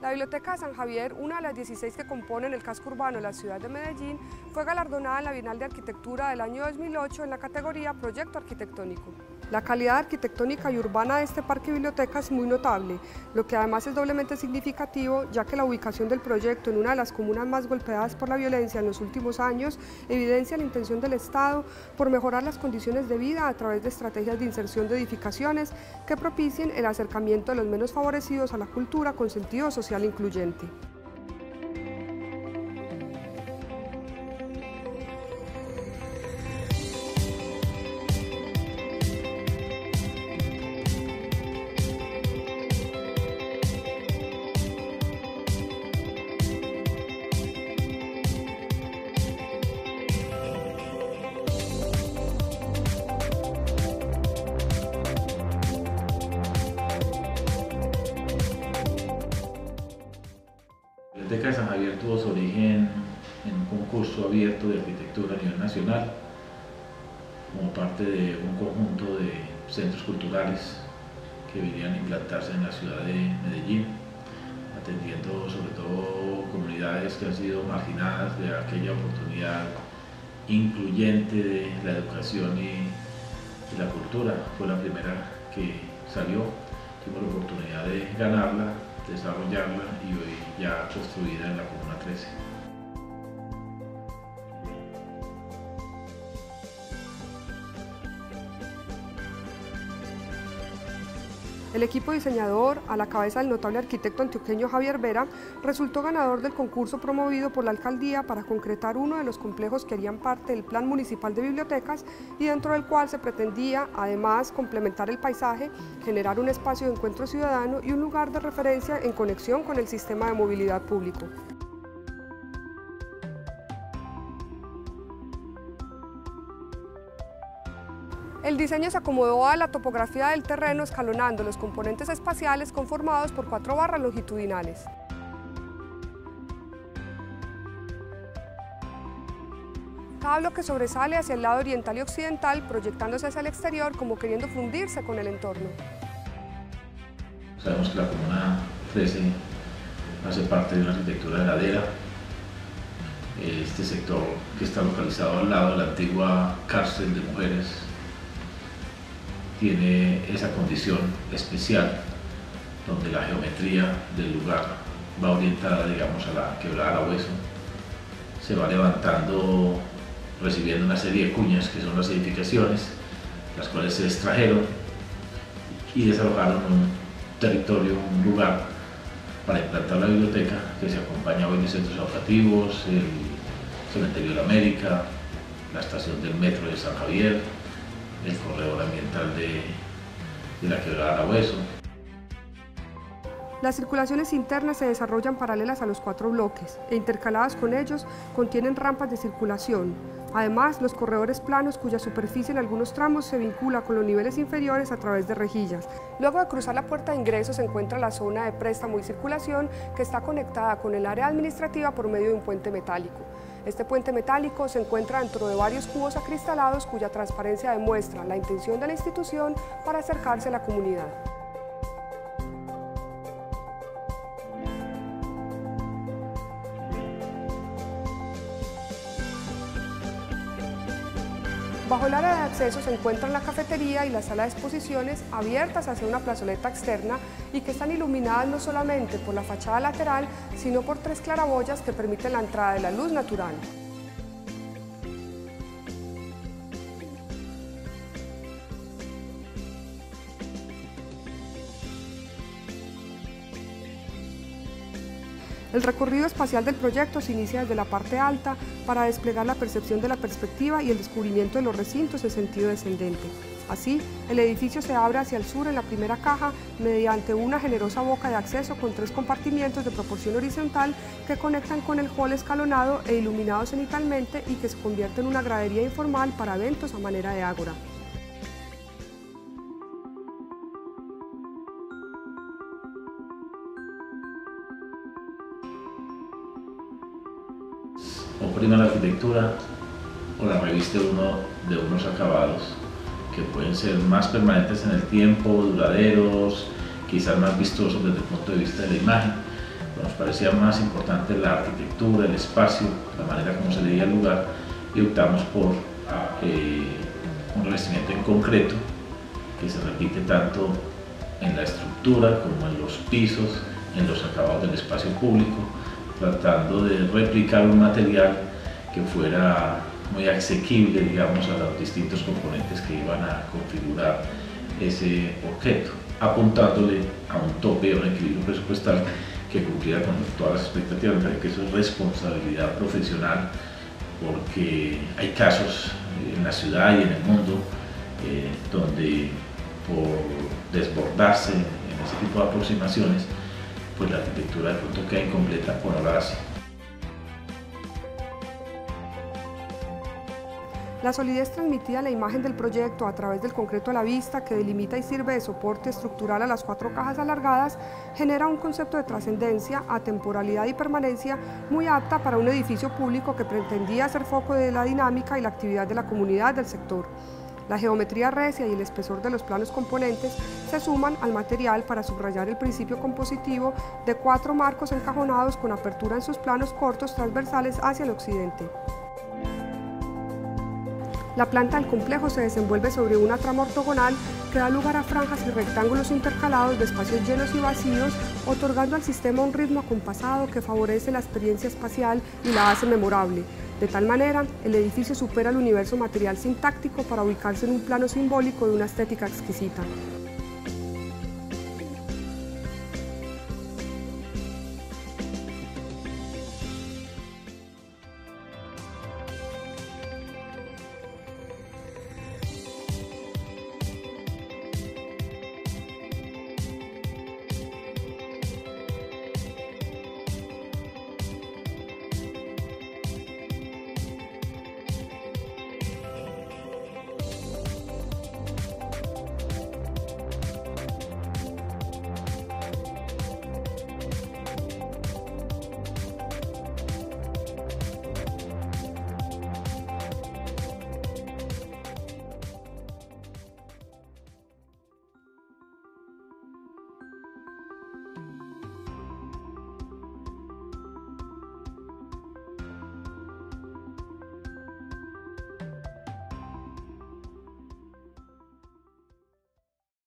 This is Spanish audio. La Biblioteca de San Javier, una de las 16 que componen el casco urbano de la ciudad de Medellín, fue galardonada en la Bienal de Arquitectura del año 2008 en la categoría Proyecto Arquitectónico. La calidad arquitectónica y urbana de este parque biblioteca es muy notable, lo que además es doblemente significativo, ya que la ubicación del proyecto en una de las comunas más golpeadas por la violencia en los últimos años evidencia la intención del Estado por mejorar las condiciones de vida a través de estrategias de inserción de edificaciones que propicien el acercamiento de los menos favorecidos a la cultura con sentido social incluyente. La Biblioteca de San Javier tuvo su origen en un concurso abierto de arquitectura a nivel nacional como parte de un conjunto de centros culturales que vinieron a implantarse en la ciudad de Medellín, atendiendo sobre todo comunidades que han sido marginadas de aquella oportunidad incluyente de la educación y la cultura. Fue la primera que salió, tuvimos la oportunidad de ganarla, desarrollarla y hoy ya construida en la Comuna 13. El equipo diseñador, a la cabeza del notable arquitecto antioqueño Javier Vera, resultó ganador del concurso promovido por la alcaldía para concretar uno de los complejos que harían parte del Plan Municipal de Bibliotecas y dentro del cual se pretendía, además, complementar el paisaje, generar un espacio de encuentro ciudadano y un lugar de referencia en conexión con el sistema de movilidad público. El diseño se acomodó a la topografía del terreno escalonando los componentes espaciales conformados por 4 barras longitudinales. Cada bloque sobresale hacia el lado oriental y occidental, proyectándose hacia el exterior como queriendo fundirse con el entorno. Sabemos que la Comuna 13 hace parte de una arquitectura de ladera. Este sector que está localizado al lado de la antigua cárcel de mujeres tiene esa condición especial donde la geometría del lugar va orientada, digamos, a la quebrada del hueso, se va levantando, recibiendo una serie de cuñas que son las edificaciones, las cuales se extrajeron y desalojaron un territorio, un lugar para implantar la biblioteca, que se acompaña hoy de centros educativos, el Cementerio de la América, la estación del metro de San Javier, el corredor ambiental de la quebrada de Hueso. Las circulaciones internas se desarrollan paralelas a los 4 bloques e intercaladas con ellos contienen rampas de circulación. Además, los corredores planos cuya superficie en algunos tramos se vincula con los niveles inferiores a través de rejillas. Luego de cruzar la puerta de ingreso se encuentra la zona de préstamo y circulación que está conectada con el área administrativa por medio de un puente metálico. Este puente metálico se encuentra dentro de varios cubos acristalados cuya transparencia demuestra la intención de la institución para acercarse a la comunidad. Bajo el área de acceso se encuentran la cafetería y la sala de exposiciones abiertas hacia una plazoleta externa y que están iluminadas no solamente por la fachada lateral, sino por 3 claraboyas que permiten la entrada de la luz natural. El recorrido espacial del proyecto se inicia desde la parte alta para desplegar la percepción de la perspectiva y el descubrimiento de los recintos en sentido descendente. Así, el edificio se abre hacia el sur en la primera caja mediante una generosa boca de acceso con 3 compartimientos de proporción horizontal que conectan con el hall escalonado e iluminado cenitalmente y que se convierte en una gradería informal para eventos a manera de ágora. O prima la arquitectura o la reviste uno de unos acabados que pueden ser más permanentes en el tiempo, duraderos, quizás más vistosos desde el punto de vista de la imagen, nos parecía más importante la arquitectura, el espacio, la manera como se leía el lugar, y optamos por un revestimiento en concreto que se repite tanto en la estructura como en los pisos, en los acabados del espacio público, tratando de replicar un material que fuera muy asequible, digamos, a los distintos componentes que iban a configurar ese objeto, apuntándole a un tope, a un equilibrio presupuestal que cumpliera con todas las expectativas. Creo que eso es responsabilidad profesional, porque hay casos en la ciudad y en el mundo donde por desbordarse en ese tipo de aproximaciones, pues la arquitectura de pronto queda incompleta por ahora así. La solidez transmitida a la imagen del proyecto a través del concreto a la vista, que delimita y sirve de soporte estructural a las cuatro cajas alargadas, genera un concepto de trascendencia, atemporalidad y permanencia muy apta para un edificio público que pretendía ser foco de la dinámica y la actividad de la comunidad del sector. La geometría recia y el espesor de los planos componentes se suman al material para subrayar el principio compositivo de cuatro marcos encajonados con apertura en sus planos cortos transversales hacia el occidente. La planta del complejo se desenvuelve sobre una trama ortogonal que da lugar a franjas y rectángulos intercalados de espacios llenos y vacíos, otorgando al sistema un ritmo acompasado que favorece la experiencia espacial y la hace memorable. De tal manera, el edificio supera el universo material sintáctico para ubicarse en un plano simbólico de una estética exquisita.